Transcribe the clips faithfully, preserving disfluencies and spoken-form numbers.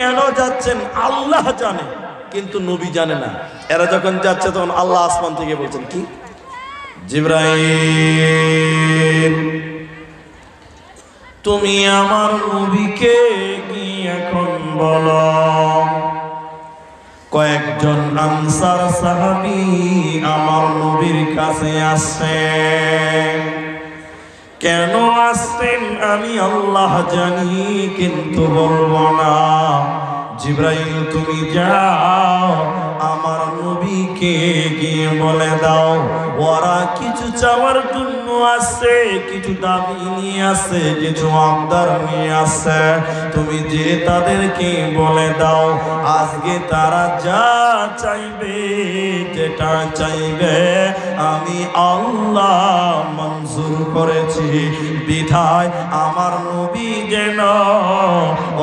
কেন যাচ্ছেন আল্লাহ জানে কিন্তু নবী জানে না। এরা যখন যাচ্ছে তখন আল্লাহ আসমান থেকে বলছেন কি, জিবরাইল তুমি আমার নবীকে কি এখন বলো কয়েকজন আনসার সাহাবী আমার নবীর কাছে আসছে, কেন আসছেন আমি আল্লাহ জানি কিন্তু বলবো না। জিবরাইল তুমি যাও আমার নবীকে গিয়ে বলে দাও ওরা কিছু চাওয়ার জন্য আসছে, কিছু দাবি নিয়ে আসছে, কিছু আমদার নিয়ে আসছে, তুমি যে তাদেরকে বলে দাও আজকে তারা যা চাইবে যেটা চাইবে আমি আল্লাহ মঞ্জুর করেছি, বিধায় আমার নবী যেন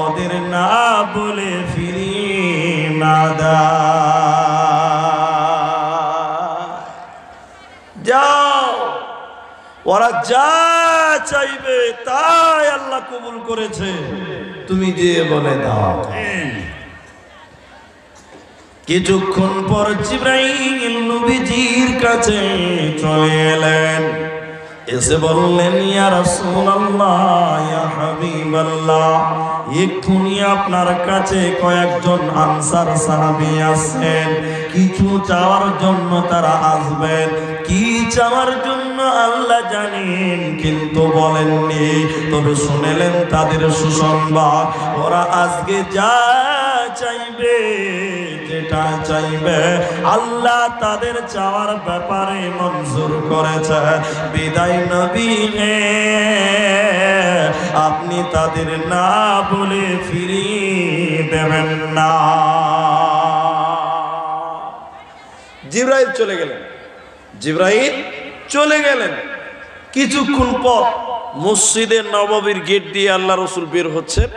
ওদের না বলে ফিরিয়ে না যাও, ওরা যা চাইবে তাই আল্লাহ কবুল করেছে তুমি যে বলে দাও। কিছুক্ষণ পর জিবরাইল নবীজির কাছে চলে এলেন, এসে বললেন ইয়া রাসূলুল্লাহ ইয়া হাবিবাল্লাহ এক্ষুনি আপনার কাছে কয়েকজন আনসার সাহাবী আসেন, কিছু চাওয়ার জন্য তারা আসবেন, কি চাওয়ার জন্য আল্লাহ জানেন কিন্তু বলেননি, তবে শুনেলেন তাদের সুসংবাদ ওরা আজকে যা চাইবে যেটা চাইবে আল্লাহ তাদের চাওয়ার ব্যাপারে মঞ্জুর করেছে, বিদায় নবী আপনি তাদের না বলে ফিরিয়ে দেবেন না। জিবরাইল চলে গেলেন, জিবরাইল চলে গেলেন। কিছুক্ষণ পর মসজিদের নববীর গেট দিয়ে আল্লাহ রসুল বের হচ্ছেন,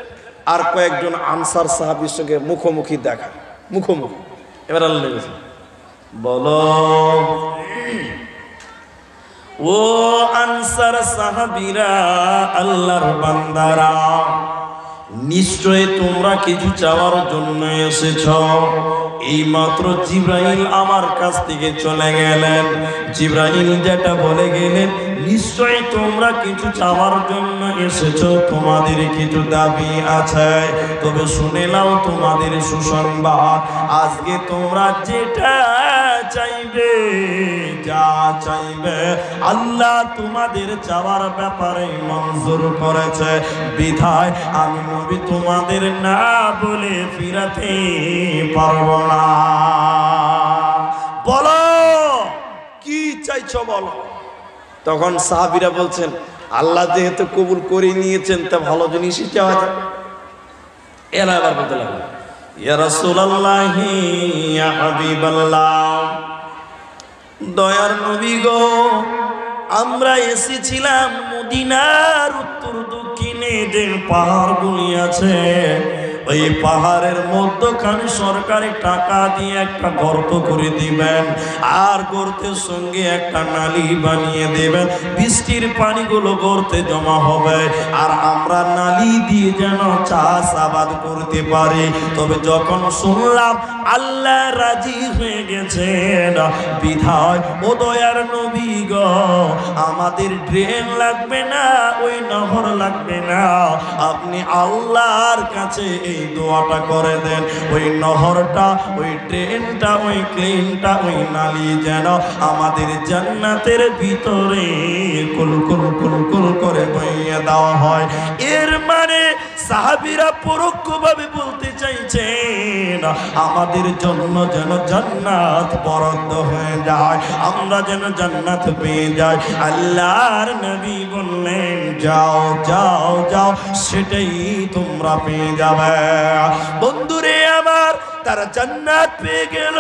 আর কয়েকজন আনসার সাহাবীর সঙ্গে মুখোমুখি দেখা, মুখোমুখি। এবার আল্লাহ বলো ও আনসার সাহাবীরা আল্লাহর বান্দারা নিশ্চয় তোমরা কিছু চাওয়ার জন্য এসেছ, এই মাত্র জিবরাইল আমার কাছ থেকে চলে গেলেন, জিবরাইল যেটা বলে গেলেন নিশ্চয় তোমরা কিছু চাওয়ার জন্য এসেছ, তোমাদের কিছু দাবি আছে, তবে শুনে নাও তোমাদের সুসংবাদ আজকে তোমরা যেটা চাইবে যা চাইবে আল্লাহ তোমাদের চাওয়ার ব্যাপারে মঞ্জুর করেছে, বিধায় আমি নবী তোমাদের না বলে ফিরাতে পারব না, বলো কি চাইছ বলো। তখন সাহাবীরা বলছেন আল্লাহ যেহেতু কবুল করে নিয়েছেন তা ভালো জিনিসই চাওয়া যায়। এরা আবার বলতে লাগলো ইয়া রাসূলুল্লাহ ইয়া হাবিবাল্লাহ দয়ার নবী গো আমরা এসেছিলাম মদিনার উত্তর দক্ষিণে যে পাহাড়গুলি আছে ওই পাহাড়ের মধ্যখানে সরকারি টাকা দিয়ে একটা গর্ত করে দিবেন, আর গর্তের সঙ্গে একটা নালী বানিয়ে দেবেন, বৃষ্টির পানিগুলো গর্তে জমা হবে আর আমরা নালী দিয়ে যেন চাষ আবাদ করতে পারি। তবে যখন শুনলাম আল্লাহ রাজি হয়ে গেছেন বিধায় ও দয়ার নবী গো আমাদের ড্রেন লাগবে না, ওই নহর লাগবে না, আপনি আল্লাহর কাছে এই দোয়াটা করে দেন ওই নহরটা ওই ট্রেনটা ওই ক্লিনটা ওই নালী যেন আমাদের জান্নাতের ভিতরে কুলকুল কুলকুল করে বইয়ে দেওয়া হয়। এর মানে সাহাবীরা পরোক্ষভাবে বলতে চাইছেন আমাদের জন্য যেন জান্নাত বরাদ্দ হয়ে যায়, আমরা যেন জান্নাত পেয়ে যাই। আল্লাহর নবী বললেন যাও যাও যাও সেটাই তোমরা পেয়ে যাবে। বন্ধুরে আমার তারা জান্নাত পেয়ে গেল,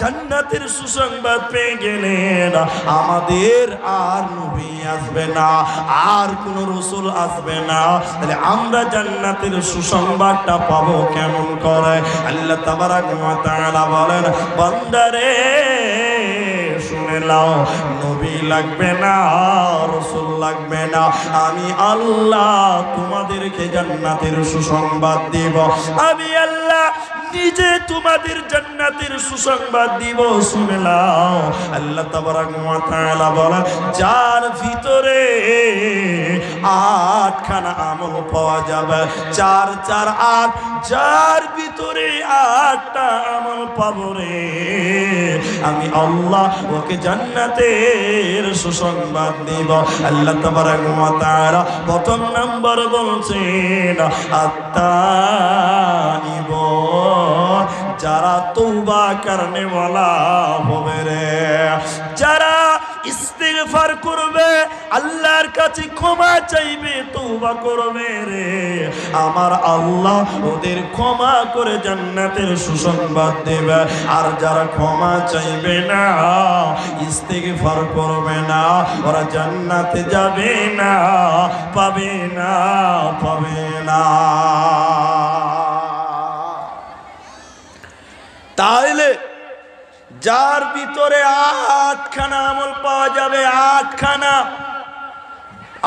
জান্নাতের সুসংবাদ পেয়ে গেলেন, আমাদের আর নবী আসবে না, আর কোন রসুল আসবে না, তাহলে আমরা জান্নাতের সুসংবাদটা পাবো কেমন করে? আল্লাহ তাবারাক ওয়া তাআলা বলেন বান্দারে শুনে নাও নবী লাগবে না, রসুল লাগবে না, আমি আল্লাহ তোমাদেরকে জান্নাতের সুসংবাদ দেব। আমি আল্লাহ নিজে তোমাদের জান্নাতের সুসংবাদ দিব শুনে নাও। আল্লাহ তাবারাক ওয়া তাআলা বলেন যার ভিতরে আটখানা আমল পাওয়া যাবে, চার চার আট, যার ভিতরে আটটা আমল পাবো রে আমি আল্লাহ ওকে জান্নাতের সুসংবাদ দিব। আল্লাহ তাবারাক ওয়া তাআলা প্রথম নম্বর বলছেন আত্তাইব, যারা তওবা করনে ওয়ালা হবে রে, যারা ইস্তিগফার করবে আল্লাহর কাছে ক্ষমা চাইবে তওবা করবে রে আমার আল্লাহ ওদের ক্ষমা করে জান্নাতের সুসংবাদ দেবে। আর যারা ক্ষমা চাইবে না ইস্তিগফার করবে না ওরা জান্নাতে যাবে না, পাবে না, পাবে না। তাহলে যার ভিতরে আটখানা আমল পাওয়া যাবে আটখানা,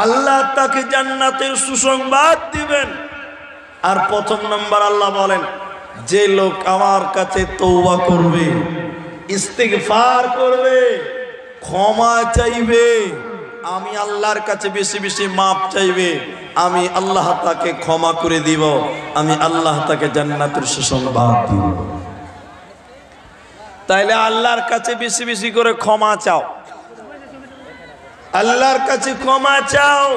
আল্লাহ তাকে জান্নাতের সুসংবাদ দিবেন। আর প্রথম নম্বর আল্লাহ বলেন যে লোক আমার কাছে তওবা করবে, ইস্তিগফার করবে, ক্ষমা চাইবে, আমি আল্লাহর কাছে বেশি বেশি মাপ চাইবে, আমি আল্লাহ তাকে ক্ষমা করে দিব, আমি আল্লাহ তাকে জান্নাতের সুসংবাদ দিব। তাইলে আল্লাহর কাছে বেশি বেশি করে ক্ষমা চাও, আল্লাহর কাছে ক্ষমা চাও,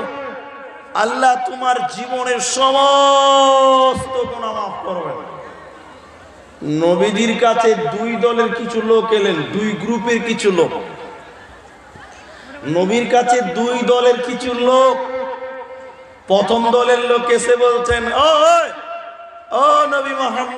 আল্লাহ তোমার জীবনের সমস্ত গুনাহ মাফ করবে। নবীদের কাছে দুই দলের কিছু লোক এলেন, দুই গ্রুপের কিছু লোক নবীর কাছে, দুই দলের কিছু লোক। প্রথম দলের লোক এসে বলছেন ও ও নবী মুহাম্মদ